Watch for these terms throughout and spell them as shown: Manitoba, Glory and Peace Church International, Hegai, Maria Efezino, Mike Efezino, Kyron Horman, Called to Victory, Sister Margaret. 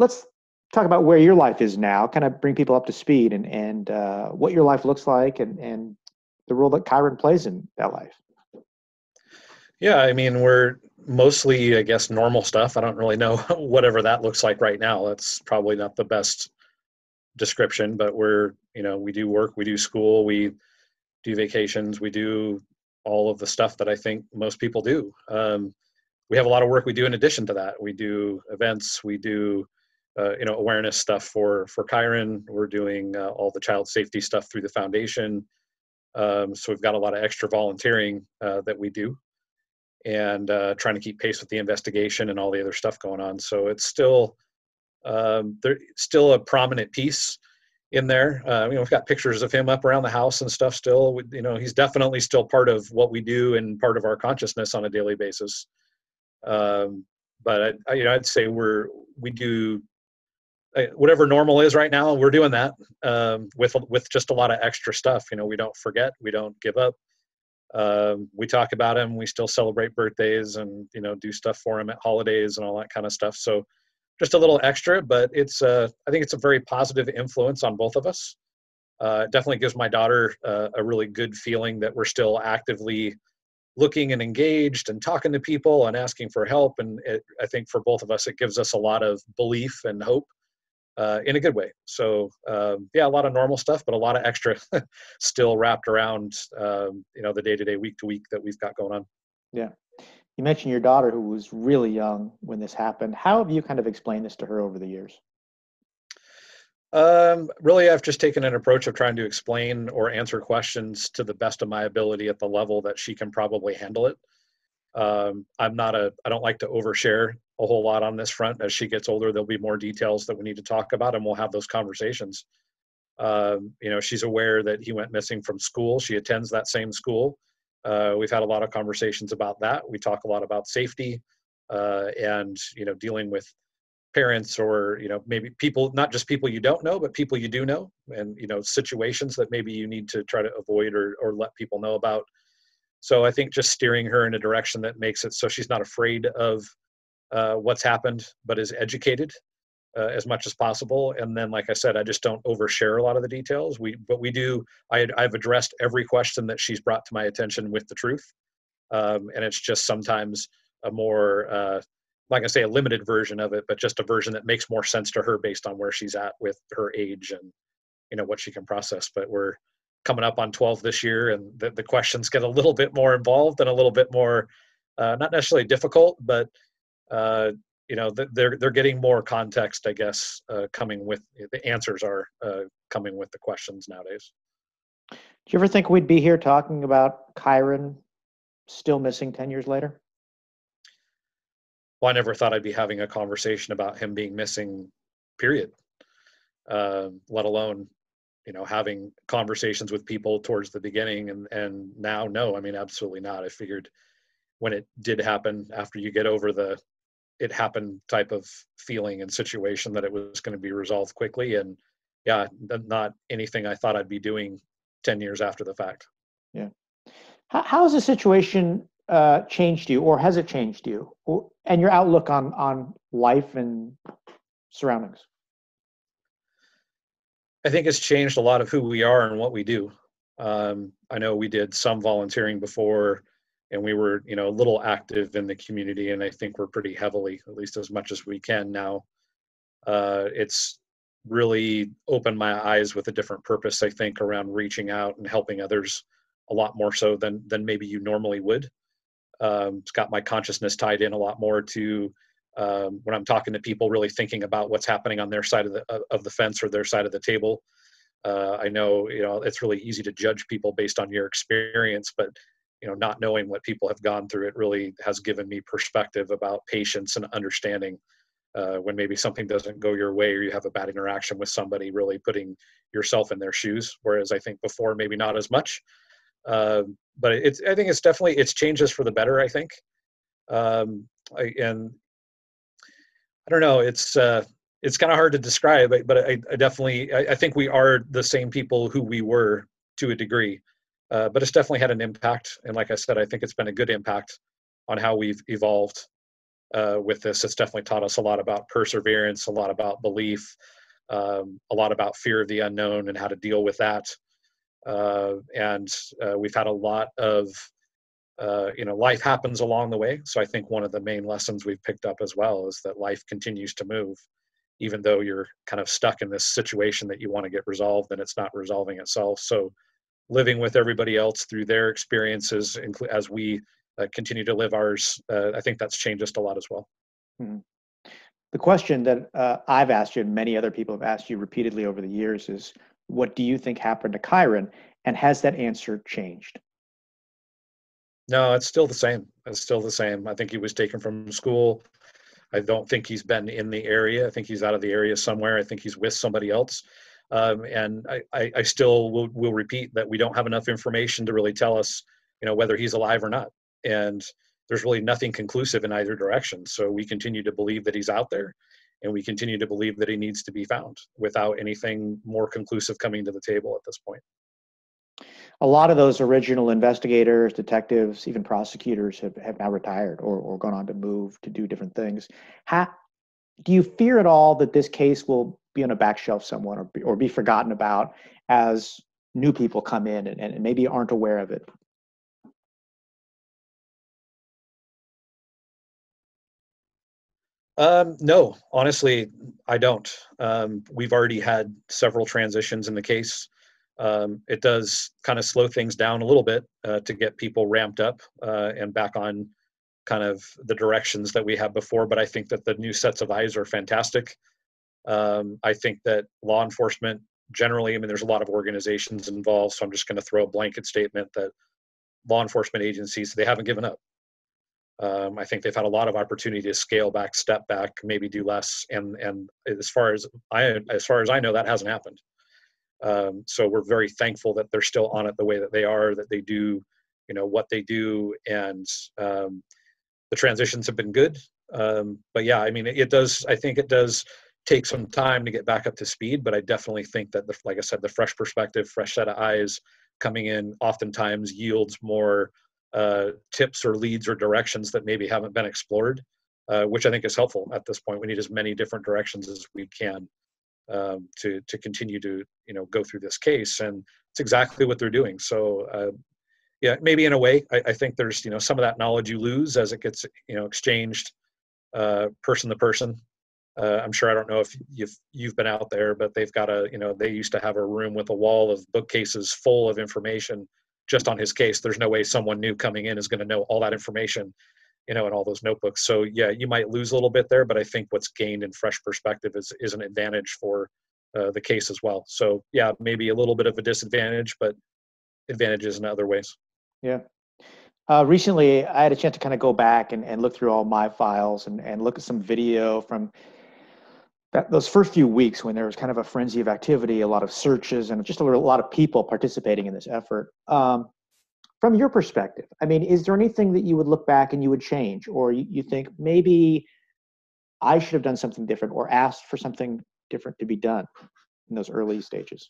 let's talk about where your life is now, kind of bring people up to speed and what your life looks like and the role that Kyron plays in that life. Yeah, I mean, we're mostly, I guess, normal stuff. I don't really know whatever that looks like right now. That's probably not the best description, but we're, you know, we do work, we do school, we do vacations, we do all of the stuff that I think most people do. We have a lot of work we do in addition to that. We do events, we do awareness stuff for Kyron. We're doing all the child safety stuff through the foundation. So we've got a lot of extra volunteering that we do, and trying to keep pace with the investigation and all the other stuff going on. So it's still, there's still a prominent piece in there. We've got pictures of him up around the house and stuff still. He's definitely still part of what we do and part of our consciousness on a daily basis. But I'd say we do whatever normal is right now. We're doing that with just a lot of extra stuff. We don't forget, we don't give up. We talk about him. We still celebrate birthdays and do stuff for him at holidays and all that kind of stuff. So just a little extra, but it's I think it's a very positive influence on both of us. It definitely gives my daughter a really good feeling that we're still actively looking and engaged and talking to people and asking for help. And I think for both of us, it gives us a lot of belief and hope in a good way. So a lot of normal stuff, but a lot of extra still wrapped around, the day-to-day, week-to-week that we've got going on. Yeah. You mentioned your daughter, who was really young when this happened. How have you kind of explained this to her over the years? Really, I've just taken an approach of trying to explain or answer questions to the best of my ability at the level that she can probably handle it. I don't like to overshare a whole lot on this front. As she gets older, there'll be more details that we need to talk about, and we'll have those conversations. She's aware that he went missing from school. She attends that same school. We've had a lot of conversations about that. We talk a lot about safety, and dealing with parents or, maybe people, not just people you don't know, but people you do know, and, situations that maybe you need to try to avoid or let people know about. So I think just steering her in a direction that makes it so she's not afraid of what's happened, but is educated as much as possible. And then, like I said, I just don't overshare a lot of the details. I've addressed every question that she's brought to my attention with the truth. And it's just sometimes a more, like I say, a limited version of it, but just a version that makes more sense to her based on where she's at with her age and, what she can process. But we're coming up on 12 this year, and the questions get a little bit more involved and a little bit more, not necessarily difficult, but, they're getting more context, I guess, coming with the answers are coming with the questions nowadays. Do you ever think we'd be here talking about Kyron still missing 10 years later? Well, I never thought I'd be having a conversation about him being missing, period, let alone, having conversations with people towards the beginning and now. No, I mean, absolutely not. I figured when it did happen, after you get over the it happened type of feeling and situation, that it was going to be resolved quickly. And yeah, not anything I thought I'd be doing 10 years after the fact. Yeah. How has the situation changed you, or has it changed you, and your outlook on life and surroundings? I think it's changed a lot of who we are and what we do. I know we did some volunteering before, and we were, a little active in the community, and I think we're pretty heavily, at least as much as we can now. It's really opened my eyes with a different purpose, I think, around reaching out and helping others a lot more so than maybe you normally would. It's got my consciousness tied in a lot more to when I'm talking to people, really thinking about what's happening on their side of the fence or their side of the table. I know, it's really easy to judge people based on your experience, but, not knowing what people have gone through, it really has given me perspective about patience and understanding when maybe something doesn't go your way or you have a bad interaction with somebody, really putting yourself in their shoes. Whereas I think before, maybe not as much. But I think it's definitely, it's changed us for the better, I think. And I don't know, it's kind of hard to describe, but I think we are the same people who we were to a degree, but it's definitely had an impact. And like I said, I think it's been a good impact on how we've evolved with this. It's definitely taught us a lot about perseverance, a lot about belief, a lot about fear of the unknown and how to deal with that. And we've had a lot of, life happens along the way. So I think one of the main lessons we've picked up as well is that life continues to move, even though you're kind of stuck in this situation that you want to get resolved and it's not resolving itself. So living with everybody else through their experiences as we continue to live ours, I think that's changed us a lot as well. Mm-hmm. The question that I've asked you and many other people have asked you repeatedly over the years is, what do you think happened to Kyron? And has that answer changed? No, it's still the same. It's still the same. I think he was taken from school. I don't think he's been in the area. I think he's out of the area somewhere. I think he's with somebody else. And I still will repeat that we don't have enough information to really tell us, whether he's alive or not. And there's really nothing conclusive in either direction. So we continue to believe that he's out there, and we continue to believe that he needs to be found without anything more conclusive coming to the table at this point. A lot of those original investigators, detectives, even prosecutors have now retired or gone on to move to do different things. Do you fear at all that this case will be on a back shelf somewhat or be forgotten about as new people come in and maybe aren't aware of it? No, honestly, I don't. We've already had several transitions in the case. It does kind of slow things down a little bit to get people ramped up and back on kind of the directions that we had before. But I think that the new sets of eyes are fantastic. I think that law enforcement generally, there's a lot of organizations involved, so I'm just going to throw a blanket statement that law enforcement agencies, they haven't given up. I think they've had a lot of opportunity to scale back, step back, maybe do less. And as far as I know, that hasn't happened. So we're very thankful that they're still on it the way that they are, that they do, what they do. And the transitions have been good. But yeah, I think it does take some time to get back up to speed. But I definitely think that, like I said, the fresh perspective, fresh set of eyes coming in oftentimes yields more tips or leads or directions that maybe haven't been explored, which I think is helpful at this point. We need as many different directions as we can to continue to go through this case, and it's exactly what they're doing. So yeah, maybe in a way, I think there's some of that knowledge you lose as it gets exchanged person to person. I'm sure, I don't know if you've been out there, but they've got a they used to have a room with a wall of bookcases full of information just on his case. There's no way someone new coming in is going to know all that information, in all those notebooks. So yeah, you might lose a little bit there, but I think what's gained in fresh perspective is an advantage for the case as well. So yeah, maybe a little bit of a disadvantage, but advantages in other ways. Yeah. Recently, I had a chance to kind of go back and look through all my files and look at some video from those first few weeks when there was kind of a frenzy of activity, a lot of searches, and just a lot of people participating in this effort. From your perspective, is there anything that you would look back and you would change, or you think maybe I should have done something different or asked for something different to be done in those early stages?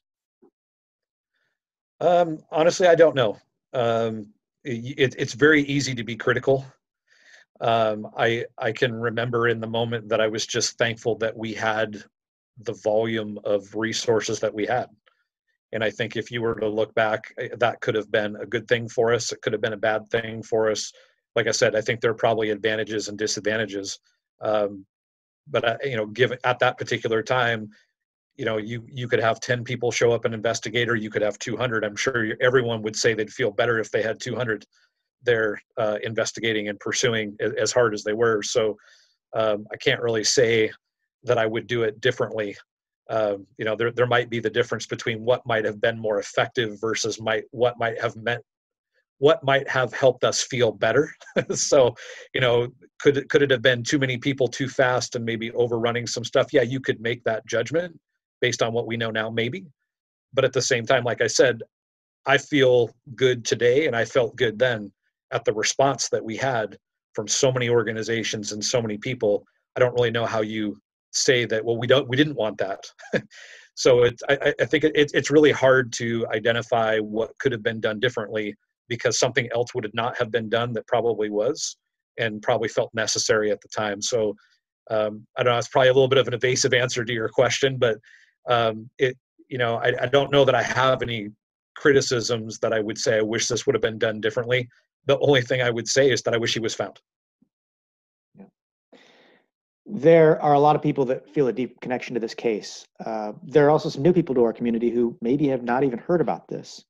Honestly, I don't know. It's very easy to be critical. I can remember in the moment that I was just thankful that we had the volume of resources that we had. And I think if you were to look back, that could have been a good thing for us. It could have been a bad thing for us. Like I said, I think there are probably advantages and disadvantages. But given at that particular time, you could have 10 people show up and investigate, or you could have 200. I'm sure everyone would say they'd feel better if they had 200 there investigating and pursuing as hard as they were. So I can't really say that I would do it differently. There might be the difference between what might have been more effective versus what might have helped us feel better. So, could it have been too many people too fast and maybe overrunning some stuff? Yeah, you could make that judgment based on what we know now, maybe. But at the same time, like I said, I feel good today, and I felt good then at the response that we had from so many organizations and so many people. I don't really know how you say that, well, we didn't want that. So I think it's really hard to identify what could have been done differently, because something else would not have been done that probably was. and probably felt necessary at the time. So I don't know, it's probably a little bit of an evasive answer to your question, but I don't know that I have any criticisms that I would say, I wish this would have been done differently. The only thing I would say is that I wish he was found. Yeah. There are a lot of people that feel a deep connection to this case. There are also some new people to our community who maybe have not even heard about this.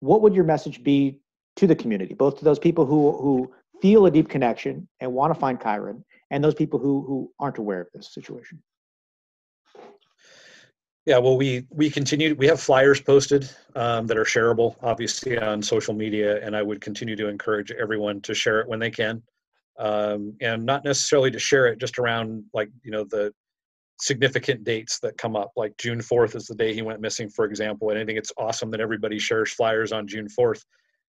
What would your message be to the community, both to those people who feel a deep connection and want to find Kyron, and those people who aren't aware of this situation? Yeah, well, we have flyers posted that are shareable, obviously, on social media, and I would continue to encourage everyone to share it when they can, and not necessarily to share it just around, like, you know, the significant dates that come up, like June 4th is the day he went missing, for example, and I think it's awesome that everybody shares flyers on June 4th.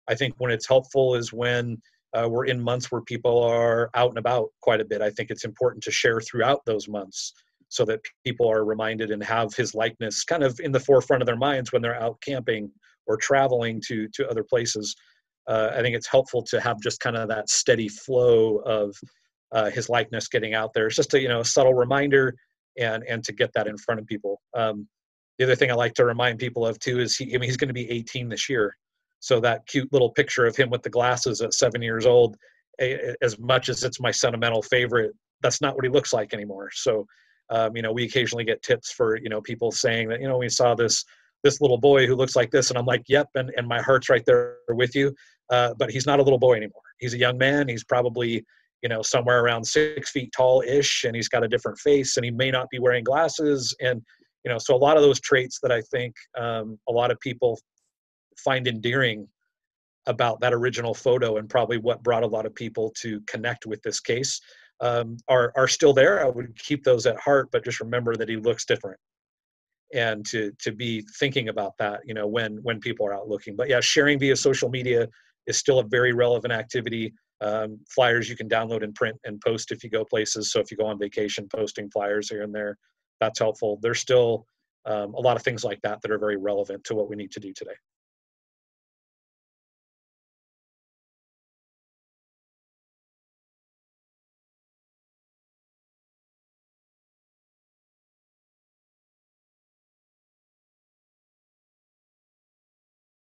I think when it's helpful is when we're in months where people are out and about quite a bit. I think it's important to share throughout those months, so that people are reminded and have his likeness kind of in the forefront of their minds when they're out camping or traveling to other places. I think it's helpful to have just kind of that steady flow of his likeness getting out there. It's just a, a subtle reminder and to get that in front of people. The other thing I like to remind people of too is he's going to be 18 this year. So that cute little picture of him with the glasses at 7 years old, as much as it's my sentimental favorite, that's not what he looks like anymore. So, we occasionally get tips for, people saying that, we saw this little boy who looks like this, and I'm like, yep. And my heart's right there with you. But he's not a little boy anymore. He's a young man. He's probably, somewhere around 6 feet tall ish. And he's got a different face, and he may not be wearing glasses. And, so a lot of those traits that I think a lot of people find endearing about that original photo, and probably what brought a lot of people to connect with this case, are still there. I would keep those at heart, but just remember that he looks different, and to be thinking about that, when people are out looking. But yeah, sharing via social media is still a very relevant activity. Flyers you can download and print and post if you go places. So if you go on vacation, posting flyers here and there, that's helpful. There's still a lot of things like that that are very relevant to what we need to do today.